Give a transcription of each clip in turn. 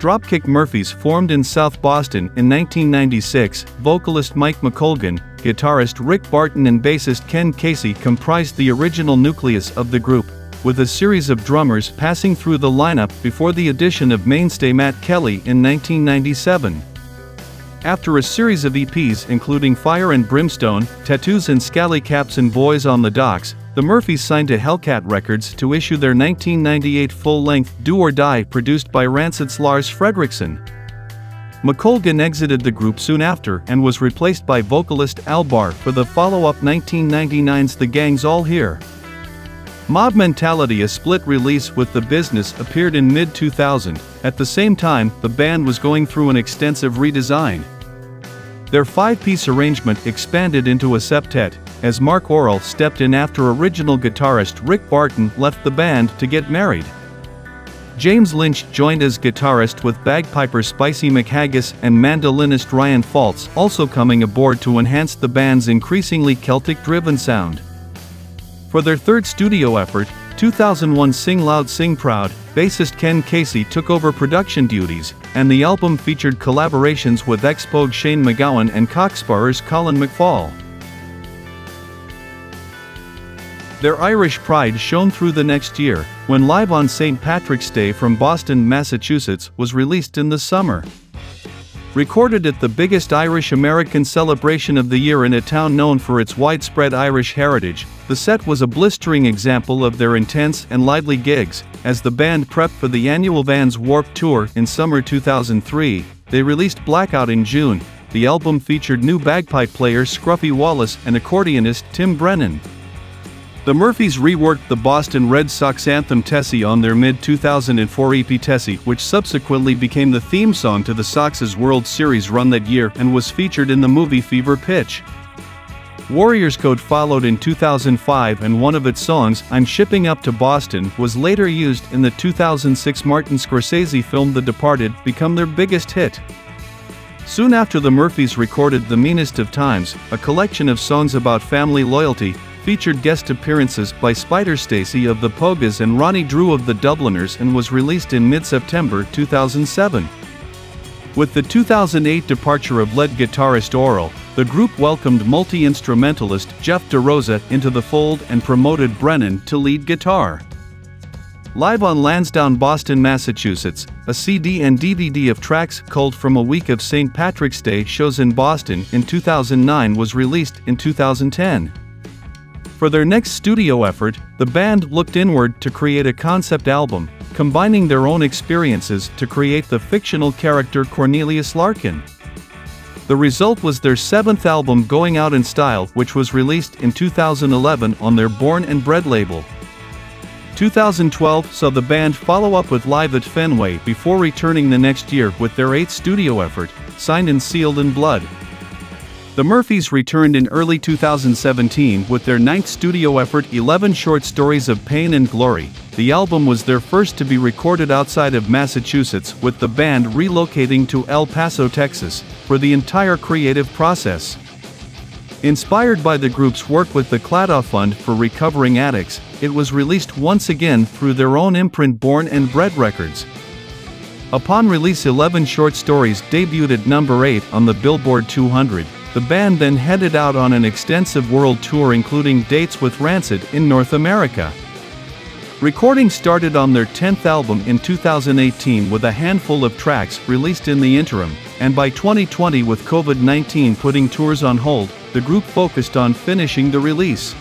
Dropkick Murphys formed in South Boston in 1996, vocalist Mike McColgan, guitarist Rick Barton and bassist Ken Casey comprised the original nucleus of the group, with a series of drummers passing through the lineup before the addition of mainstay Matt Kelly in 1997. After a series of EPs including Fire and Brimstone, Tattoos and Scally Caps and Boys on the Docks, the Murphys signed to Hellcat Records to issue their 1998 full-length Do or Die produced by Rancid's Lars Frederiksen. McColgan exited the group soon after and was replaced by vocalist Al Barr for the follow-up 1999's The Gang's All Here. Mob Mentality, a split release with The Business, appeared in mid-2000. At the same time, the band was going through an extensive redesign. Their five-piece arrangement expanded into a septet, as Marc Orrell stepped in after original guitarist Rick Barton left the band to get married. James Lynch joined as guitarist with bagpiper Spicy McHaggis and mandolinist Ryan Foltz also coming aboard to enhance the band's increasingly Celtic-driven sound. For their third studio effort, 2001's Sing Loud Sing Proud, bassist Ken Casey took over production duties, and the album featured collaborations with ex-Pogue Shane MacGowan and Cock Sparrer's Colin McFaull. Their Irish pride shone through the next year, when Live on St. Patrick's Day from Boston, Massachusetts was released in the summer. Recorded at the biggest Irish-American celebration of the year in a town known for its widespread Irish heritage, the set was a blistering example of their intense and lively gigs. As the band prepped for the annual Vans Warped Tour in summer 2003, they released Blackout in June. The album featured new bagpipe player Scruffy Wallace and accordionist Tim Brennan. The Murphys reworked the Boston Red Sox anthem Tessie on their mid-2004 EP Tessie, which subsequently became the theme song to the Sox's World Series run that year and was featured in the movie Fever Pitch. Warriors Code followed in 2005, and one of its songs, I'm Shipping Up to Boston, was later used in the 2006 Martin Scorsese film The Departed, become their biggest hit. Soon after, the Murphys recorded The Meanest of Times, a collection of songs about family loyalty, featured guest appearances by Spider Stacy of the Pogas and Ronnie Drew of the Dubliners, and was released in mid-September 2007. With the 2008 departure of lead guitarist Orrell, the group welcomed multi-instrumentalist Jeff DeRosa into the fold and promoted Brennan to lead guitar. Live on Lansdowne, Boston, Massachusetts, a CD and DVD of tracks culled from a week of St. Patrick's Day shows in Boston in 2009 was released in 2010. For their next studio effort, the band looked inward to create a concept album, combining their own experiences to create the fictional character Cornelius Larkin. The result was their seventh album, Going Out in Style, which was released in 2011 on their Born and Bred label. 2012 saw the band follow up with Live at Fenway before returning the next year with their eighth studio effort, Signed and Sealed in Blood. The Murphys returned in early 2017 with their ninth studio effort, 11 Short Stories of Pain and Glory. The album was their first to be recorded outside of Massachusetts, with the band relocating to El Paso, Texas, for the entire creative process. Inspired by the group's work with the Kladoff Fund for Recovering Addicts, it was released once again through their own imprint Born and Bred Records. Upon release, 11 Short Stories debuted at number 8 on the Billboard 200. The band then headed out on an extensive world tour, including dates with Rancid in North America. Recording started on their 10th album in 2018 with a handful of tracks released in the interim, and by 2020, with COVID-19 putting tours on hold, the group focused on finishing the release.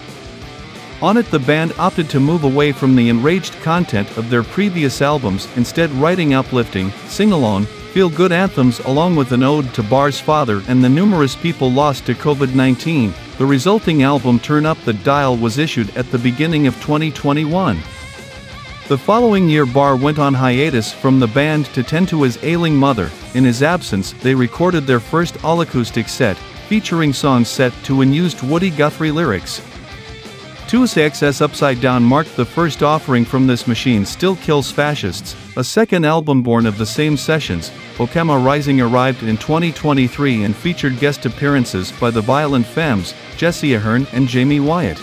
On it, the band opted to move away from the enraged content of their previous albums, instead writing uplifting, sing-along, feel-good anthems along with an ode to Barr's father and the numerous people lost to COVID-19. The resulting album, Turn Up the Dial, was issued at the beginning of 2021. The following year, Barr went on hiatus from the band to tend to his ailing mother. In his absence, they recorded their first all-acoustic set, featuring songs set to unused Woody Guthrie lyrics. 2XS Upside Down marked the first offering from This Machine Still Kills Fascists, a second album born of the same sessions. Okama Rising arrived in 2023 and featured guest appearances by the Violent Femmes, Jesse Ahern and Jamie Wyatt.